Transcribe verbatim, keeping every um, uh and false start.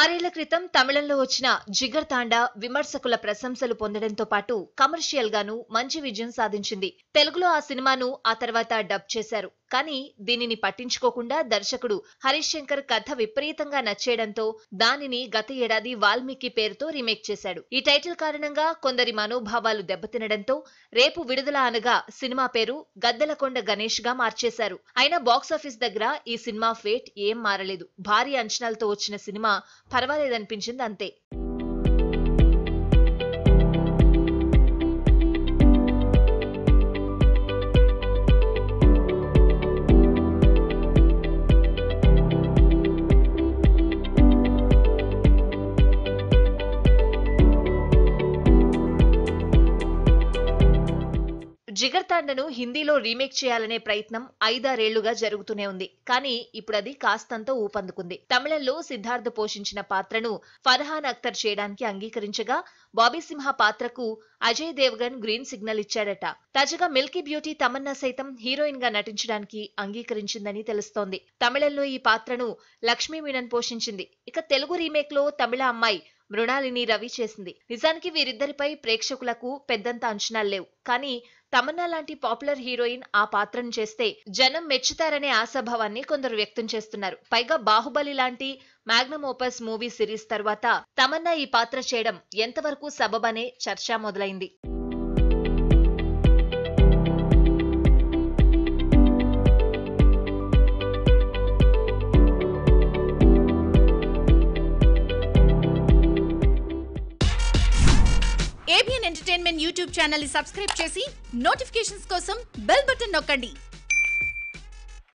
ఆరేళ్ల క్రితం తమిళంలో వచ్చిన జిగర్ తాండా విమర్శకుల ప్రశంసలు పొందడంతో పాటు కమర్షియల్ గాను మంచి విజయం సాధించింది. తెలుగులో ఆ సినిమాను ఆ తర్వాత డబ్ చేశారు. కానీ దీనిని పట్టించుకోకుండా దర్శకుడు హరీష్ శంకర్ కథ విపరీతంగా నచ్చేయడంతో దానిని గత ఏడాది వాల్మీకి పేరుతో రీమేక్ చేశాడు. ఈ టైటిల్ కారణంగా కొందరి మనోభావాలు దెబ్బతినడంతో రేపు విడుదల అనగా సినిమా పేరు గద్దలకొండ గణేష్ గా మార్చేశారు. అయినా బాక్సాఫీస్ దగ్గర ఈ సినిమా ఫేట్ ఏం మారలేదు. భారీ అంచనాలతో వచ్చిన సినిమా పర్వాలేదనిపించింది అంతే. జిగర్ తాండను హిందీలో రీమేక్ చేయాలనే ప్రయత్నం ఐదారేళ్లుగా జరుగుతూనే ఉంది. కానీ ఇప్పుడది కాస్తంత ఊపందుకుంది. తమిళంలో సిద్ధార్థ పోషించిన పాత్రను ఫర్హాన్ అఖ్తర్ చేయడానికి అంగీకరించగా బాబీ సింహ పాత్రకు అజయ్ దేవగన్ గ్రీన్ సిగ్నల్ ఇచ్చాడట. తాజాగా మిల్కీ బ్యూటీ తమన్నా సైతం హీరోయిన్ గా నటించడానికి అంగీకరించిందని తెలుస్తోంది. తమిళంలో ఈ పాత్రను లక్ష్మీ మీనన్ పోషించింది. ఇక తెలుగు రీమేక్ లో తమిళ అమ్మాయి మృణాలిని రవి చేసింది. నిజానికి వీరిద్దరిపై ప్రేక్షకులకు పెద్దంత అంచనాలు లేవు. కానీ తమన్నా లాంటి పాపులర్ హీరోయిన్ ఆ పాత్రను చేస్తే జనం మెచ్చుతారనే ఆశాభావాన్ని కొందరు వ్యక్తం చేస్తున్నారు. పైగా బాహుబలి లాంటి మ్యాగ్నమ్ ఓపస్ మూవీ సిరీస్ తర్వాత తమన్నా ఈ పాత్ర చేయడం ఎంతవరకు సబబనే చర్చ మొదలైంది. A B N Entertainment YouTube channel ni subscribe chesi notifications kosam bell button nokkandi.